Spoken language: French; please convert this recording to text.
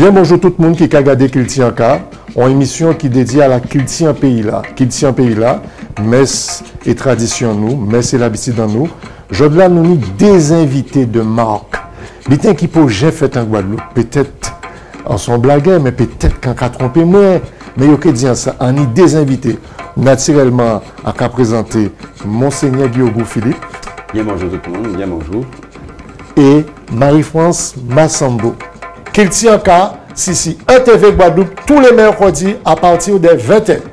Bien bonjour tout le monde qui a regardé Kilti An Ka, une émission qui est dédiée à la Kilti An Pays là. Kilti An Pays là, messe et tradition nous, messe et l'habitude dans nous. Je veux là nous des invités de marque. Bitin qui peut j'ai fait en Guadeloupe, peut-être en son blagueur, mais peut-être qu'en a trompé moi. Mais il y a dit ça, on est des invités. Naturellement, on a présenté Monseigneur Biogo Philippe. Bien bonjour tout le monde, bien bonjour. Et Marie-France Massambo. Kilti An Ka, si, si, 1TV Guadeloupe, tous les mercredis à partir des 20h.